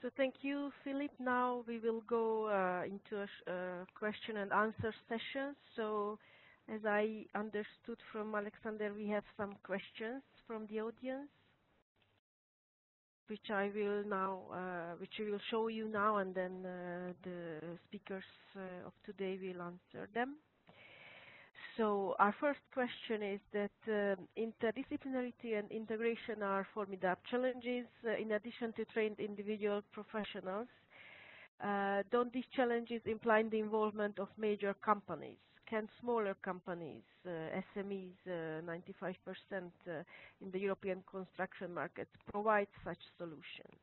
So thank you, Philippe. Now we will go into a question and answer session. So as I understood from Alexander, we have some questions from the audience, which I will now, which we will show you now, and then the speakers of today will answer them. So our first question is that interdisciplinarity and integration are formidable challenges in addition to trained individual professionals. Don't these challenges imply the involvement of major companies? Can smaller companies, SMEs, 95% in the European construction market, provide such solutions?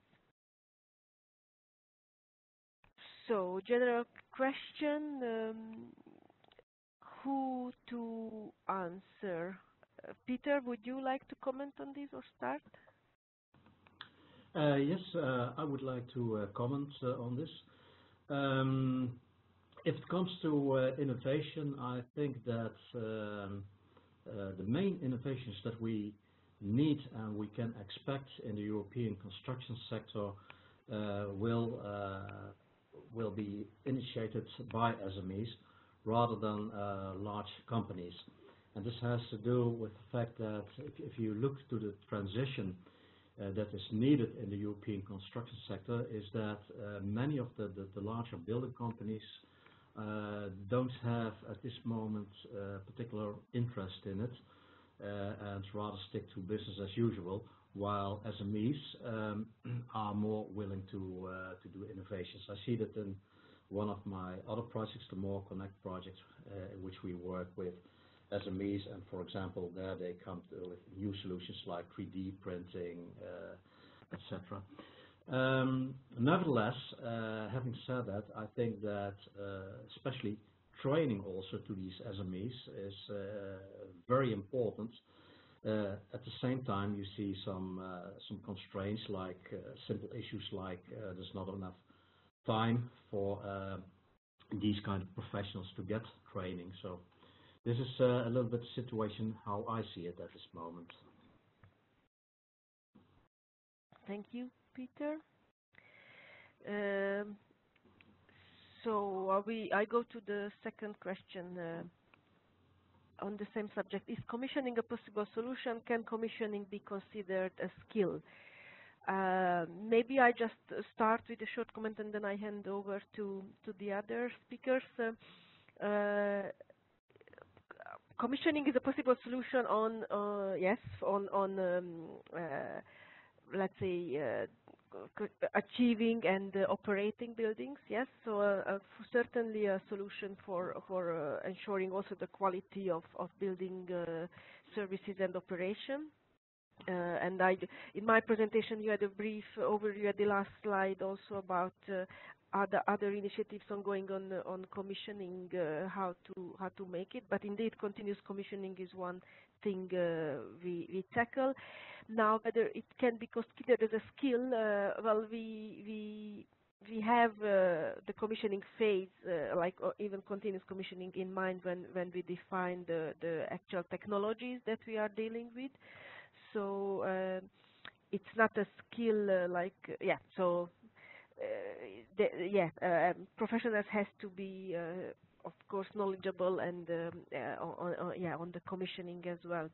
So general question. Who to answer? Peter, would you like to comment on this or start? Yes, I would like to comment on this. If it comes to innovation, I think that the main innovations that we need and we can expect in the European construction sector will be initiated by SMEs, rather than large companies. And this has to do with the fact that if you look to the transition that is needed in the European construction sector, is that many of the larger building companies don't have at this moment particular interest in it and rather stick to business as usual, while SMEs are more willing to do innovations. I see that in one of my other projects, the More Connect project, in which we work with SMEs, and for example, there they come with new solutions like 3D printing, etc. Nevertheless, having said that, I think that especially training also to these SMEs is very important. At the same time, you see some constraints like simple issues like there's not enough time for these kind of professionals to get training. So this is a little bit the situation how I see it at this moment. Thank you, Peter. So I go to the second question on the same subject. Is commissioning a possible solution? Can commissioning be considered a skill? Maybe I just start with a short comment and then I hand over to the other speakers. Commissioning is a possible solution on yes, on let's say achieving and operating buildings. Yes, so certainly a solution for ensuring also the quality of building services and operation. And in my presentation, you had a brief overview at the last slide also about other initiatives ongoing on commissioning, how to make it. But indeed, continuous commissioning is one thing we tackle. Now, whether it can be considered as a skill, well, we have the commissioning phase, like or even continuous commissioning, in mind when we define the actual technologies that we are dealing with. So it's not a skill like, yeah, so, professionals has to be, of course, knowledgeable and, on the commissioning as well.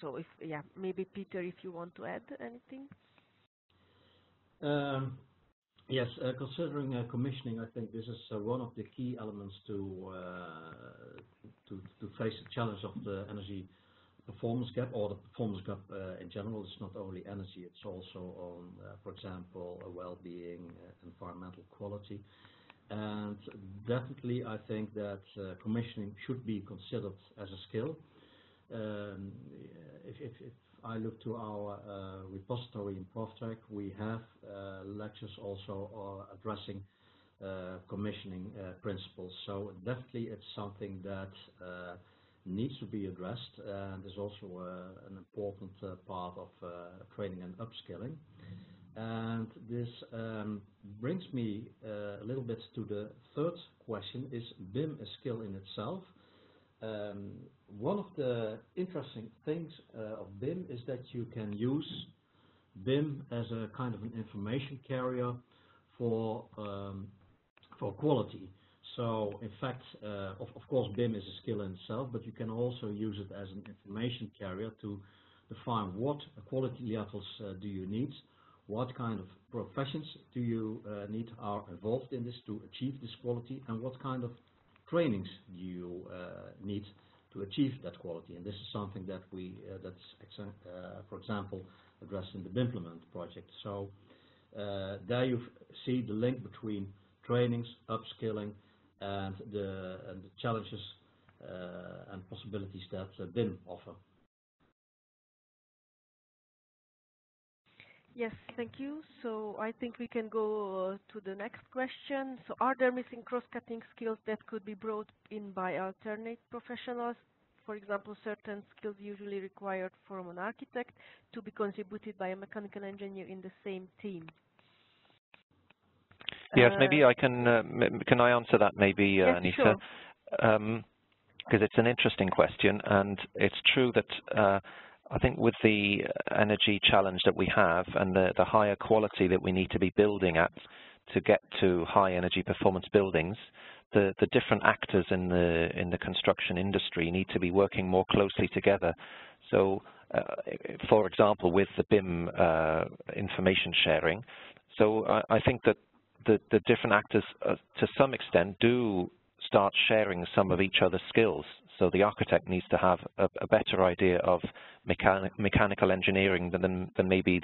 So, if yeah, maybe Peter, if you want to add anything. Yes, considering commissioning, I think this is one of the key elements to face the challenge of the energy performance gap, or the performance gap in general. It's not only energy, it's also on, for example, well-being, environmental quality. And definitely I think that commissioning should be considered as a skill. If I look to our repository in ProfTech, we have lectures also addressing commissioning principles. So definitely it's something that needs to be addressed, and is also an important part of training and upskilling. And this brings me a little bit to the third question: is BIM a skill in itself? One of the interesting things of BIM is that you can use BIM as a kind of an information carrier for quality. So in fact, of course, BIM is a skill in itself, but you can also use it as an information carrier to define what quality levels do you need, what kind of professions do you need are involved in this to achieve this quality, and what kind of trainings do you need to achieve that quality. And this is something that we, for example, addressed in the BIMplement project. So there you see the link between trainings, upskilling, and the challenges and possibilities that BIM offer. Yes, thank you. So I think we can go to the next question. So are there missing cross-cutting skills that could be brought in by alternate professionals? For example, certain skills usually required from an architect to be contributed by a mechanical engineer in the same team. Yes, maybe I can I answer that maybe, yes, Anita? Sure. Because it's an interesting question, and it's true that I think with the energy challenge that we have and the higher quality that we need to be building at to get to high energy performance buildings, the different actors in the construction industry need to be working more closely together. So, for example, with the BIM information sharing. So I think that the different actors, to some extent, do start sharing some of each other's skills. So the architect needs to have a better idea of mechanical engineering than maybe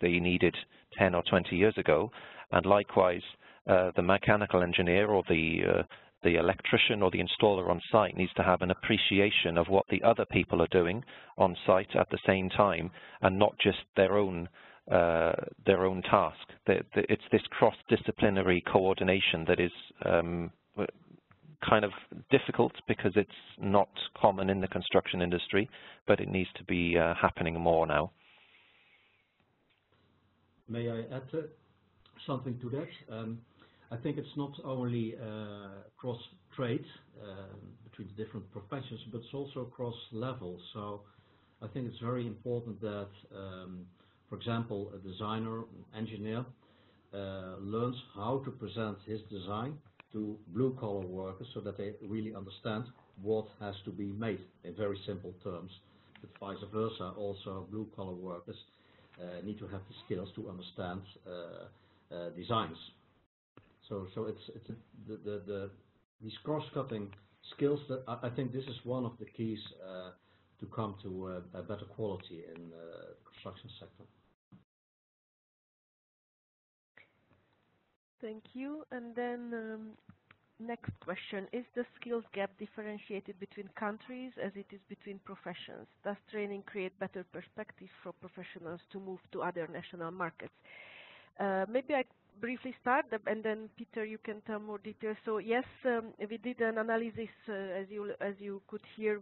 they needed 10 or 20 years ago, and likewise the mechanical engineer or the electrician or the installer on site needs to have an appreciation of what the other people are doing on site at the same time, and not just their own task. It's this cross-disciplinary coordination that is kind of difficult because it's not common in the construction industry, but it needs to be happening more now. May I add something to that? I think it's not only cross-trade between the different professions, but it's also cross-level. So I think it's very important that, for example, a designer, engineer, learns how to present his design to blue-collar workers so that they really understand what has to be made in very simple terms. But vice versa, also blue-collar workers need to have the skills to understand designs. So it's these cross-cutting skills that I think this is one of the keys to come to a better quality in the construction sector. Thank you. And then next question, is the skills gap differentiated between countries as it is between professions? Does training create better perspective for professionals to move to other national markets? Maybe I briefly start, and then Peter, you can tell more details. So yes, we did an analysis, as you could hear,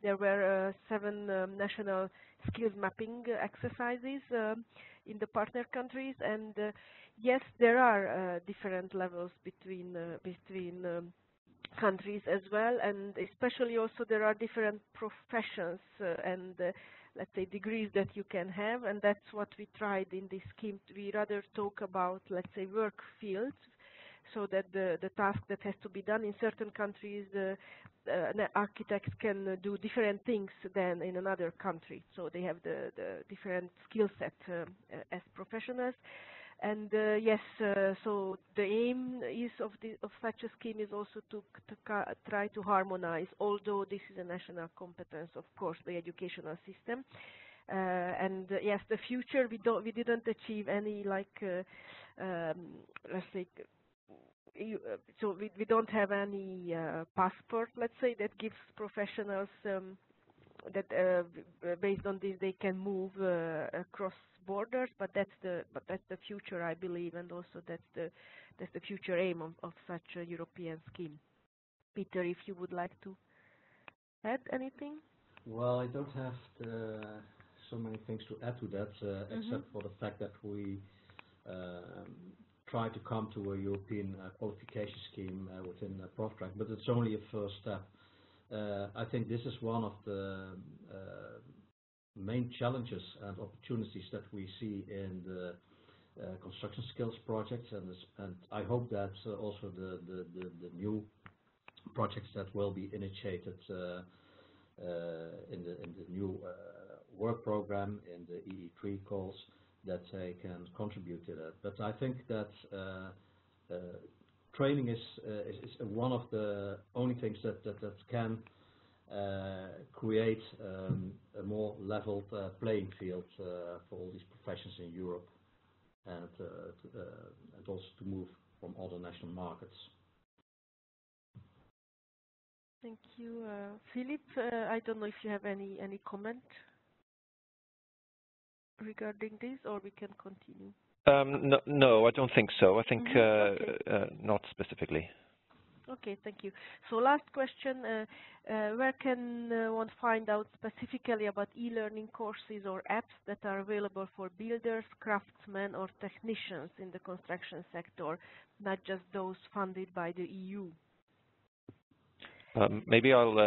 there were 7 national skills mapping exercises in the partner countries, and yes, there are different levels between countries as well, and especially also there are different professions and let's say degrees that you can have, and that's what we tried in this scheme. We rather talk about, let's say, work fields, so that the task that has to be done in certain countries, the architects can do different things than in another country. So they have the different skill set as professionals. And yes, so the aim is of such a scheme is also to try to harmonize, although this is a national competence, of course, the educational system. And yes, the future, we didn't achieve any, like, let's say, so we don't have any passport, let's say, that gives professionals that based on this they can move across borders, but that's the future, I believe, and also that's the future aim of such a European scheme. Peter, if you would like to add anything? Well, I don't have so many things to add to that, except for the fact that we try to come to a European qualification scheme within PROF/TRAC, but it's only a first step. I think this is one of the main challenges and opportunities that we see in the construction skills projects, and I hope that also the new projects that will be initiated in the new work program in the EE3 calls, that they can contribute to that. But I think that training is one of the only things that can create a more leveled playing field for all these professions in Europe, and also to move from other national markets. Thank you, Philippe. I don't know if you have any comment regarding this, or we can continue. No, I don't think so. I think not specifically. Okay, thank you. So last question, where can one find out specifically about e-learning courses or apps that are available for builders, craftsmen or technicians in the construction sector, not just those funded by the EU? Maybe I'll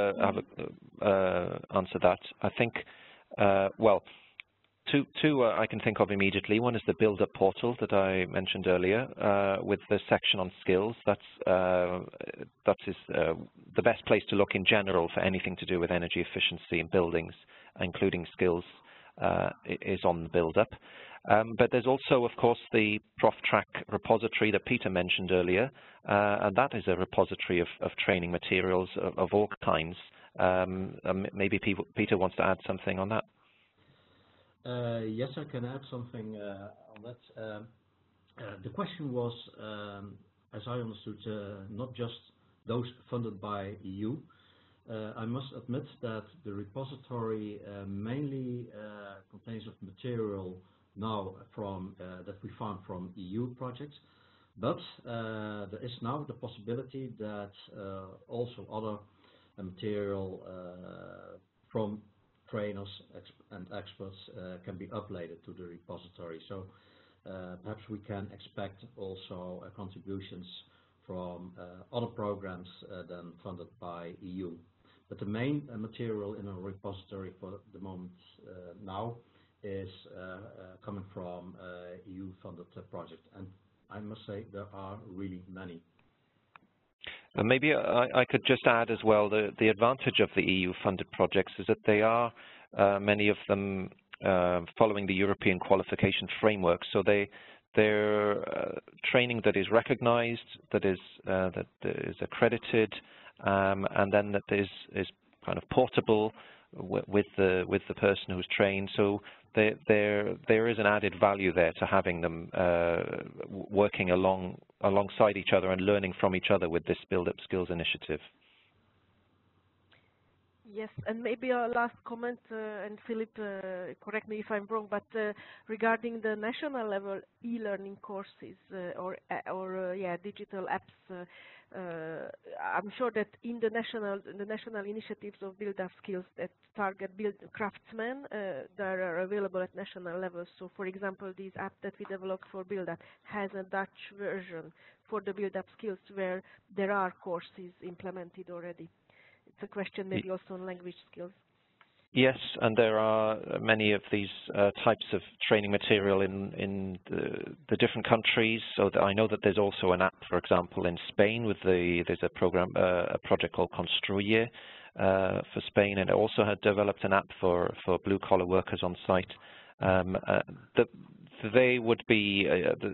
answer that. I think, well, two I can think of immediately. One is the Build Up portal that I mentioned earlier, with the section on skills. That is the best place to look in general for anything to do with energy efficiency in buildings, including skills, is on the Build Up. But there's also, of course, the PROF/TRAC repository that Peter mentioned earlier, and that is a repository of training materials of all kinds. Maybe Peter wants to add something on that. Yes, I can add something on that. The question was, as I understood, not just those funded by EU. I must admit that the repository mainly contains of material now from that we found from EU projects, but there is now the possibility that also other material from trainers and experts can be uploaded to the repository. So perhaps we can expect also contributions from other programs than funded by EU. But the main material in our repository for the moment now is coming from EU-funded projects, and I must say there are really many. Maybe I could just add as well, the advantage of the EU-funded projects is that they are, many of them, following the European qualification framework. So they're training that is recognized, that is accredited, and then that is kind of portable with the person who's trained. So there is an added value there to having them working alongside each other and learning from each other with this Build Up Skills initiative. Yes, and maybe a last comment, and Philippe, correct me if I'm wrong, but regarding the national level e-learning courses or digital apps, I'm sure that in the national initiatives of Build Up Skills that target craftsmen, that are available at national level. So, for example, this app that we developed for Build Up has a Dutch version for the Build Up Skills, where there are courses implemented already. It's a question maybe also on language skills. Yes, and there are many of these types of training material in the different countries. So I know that there's also an app, for example, in Spain there's a program, a project called Construye for Spain, and it also had developed an app for blue collar workers on site. They would be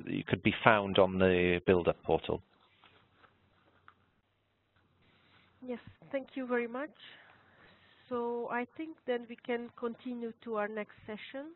you could be found on the Build Up portal. Yes, thank you very much. So I think then we can continue to our next session.